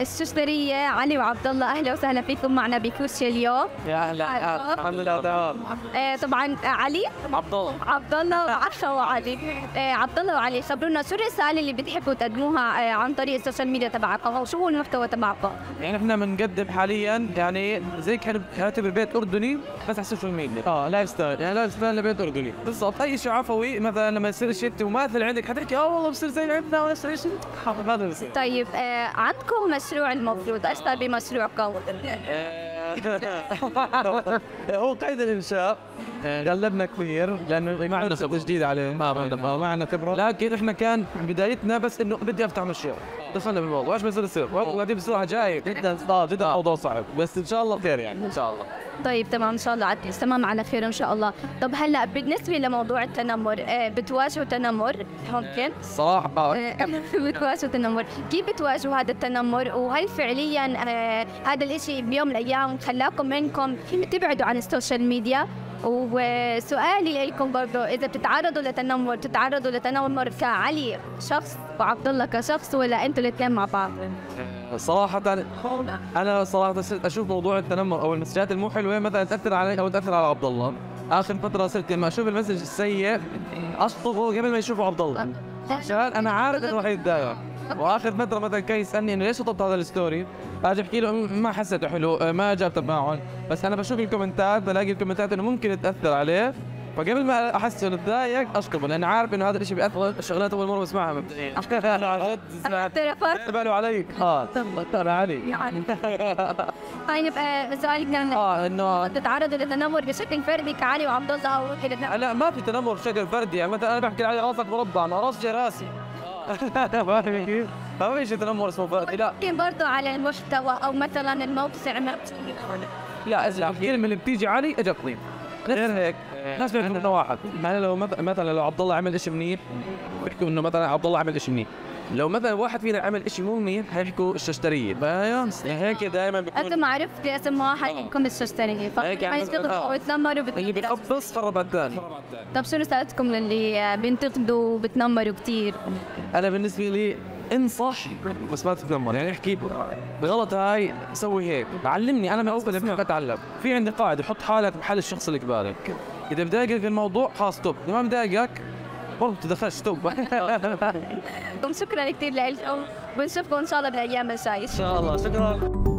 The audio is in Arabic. الششترية علي وعبدالله، أهلا وسهلا فيكم معنا بكوشي اليوم. يا أهلا، الحمد لله تمام. طبعا علي عبدالله وعشا وعلي. عبدالله وعلي، خبرونا شو الرسالة اللي بتحبوا تقدموها عن طريق السوشيال ميديا تبعكم، أو شو هو المحتوى تبعكم؟ يعني احنا بنقدم حاليا يعني زي كان هاتب بيت أردني بس على السوشيال ميديا. لايف ستايل، يعني لايف ستايل لبيت أردني بالضبط. أي شيء عفوي مثلا لما يصير شيء مماثل عندك حتحكي والله بصير زي عندنا ونفس الشيء، هذا بصير. طيب عندكم مشروع، المفروض اشتغل بمشروعكم. هو قيد الانشاء غلبنا كثير لانه ما عندنا خبره جديده عليه، ما عندنا خبره، لكن احنا كان بدايتنا بس انه بدي افتح مشروع، دخلنا بالموضوع ايش بصير يصير، وبعدين بسرعه جاي جدا موضوع صعب، بس ان شاء الله خير يعني ان شاء الله. طيب تمام، ان شاء الله تمام على خير ان شاء الله. طب هلا بالنسبه لموضوع التنمر، بتواجهوا تنمر؟ ممكن صراحه بتواجهوا تنمر، كيف بتواجهوا هذا التنمر؟ وهل فعليا هذا الشيء بيوم من الايام خلاكم انكم تبعدوا عن السوشيال ميديا؟ وسؤالي لكم برضه، اذا بتتعرضوا لتنمر، بتتعرضوا لتنمر كعلي شخص وعبد الله كشخص، ولا انتوا الاثنين مع بعض؟ صراحة أنا صراحة أشوف موضوع التنمر أو المسجات المو حلوة مثلا تأثر علي أو تأثر على عبد الله. آخر فترة صرت لما أشوف المسج السيء أشطبه قبل ما يشوفه عبد الله، عشان أنا عارف إنه راح يتضايق. وآخر فترة مثلا كان يسألني إنه ليش شطبت هذا الستوري؟ أجي أحكي له ما حسيته حلو، ما جاب تفاعل، بس أنا بشوف الكومنتات، بلاقي الكومنتات إنه ممكن تأثر عليه، فقبل ما احس انه اتضايق اشطبه، لان عارف انه هذا الشيء بياثر. شغلات اول مره بسمعها مبدئيا، باله عليك ترى علي يعني. طيب سؤالي كان انه تتعرضوا للتنمر بشكل فردي كعلي وعبد الله، او لا ما في تنمر بشكل فردي، يعني مثلا انا بحكي علي راسك مربع، انا راسي راسي، فاهم كيف؟ ما في شيء تنمر اسمه فردي، لا. ممكن برضه على المحتوى او مثلا الموقع، لا اسمع، الكلمه اللي بتيجي علي اجتني غير هيك، ناس بيحكوا واحد، يعني لو مثلا لو عبد الله عمل شيء منيح بيحكوا انه مثلا عبد الله عمل شيء منيح، لو مثلا واحد فينا عمل شيء مو منيح هيحكوا الششترية، فاهم؟ هيك دائما بيكون انتم عرفتوا اسم واحد منكم الششترية، فبينتقدوا ويتنمروا بيقبص خرب على الثاني. طب شو رسالتكم للي بينتقدوا وبتنمروا كثير؟ انا بالنسبة لي انصح بس ما تتنمر، يعني احكي بغلط هاي سوي هيك، علمني انا من اول لما بتعلم. في عندي قاعده، حط حالك بحل الشخص اللي قبالك، اذا بضايقك الموضوع خلاص توب، اذا ما بضايقك برضه تدخلش توب. شكرا كثير لكم، بنشوفكم ان شاء الله بالايام الجايه ان شاء الله. شكرا.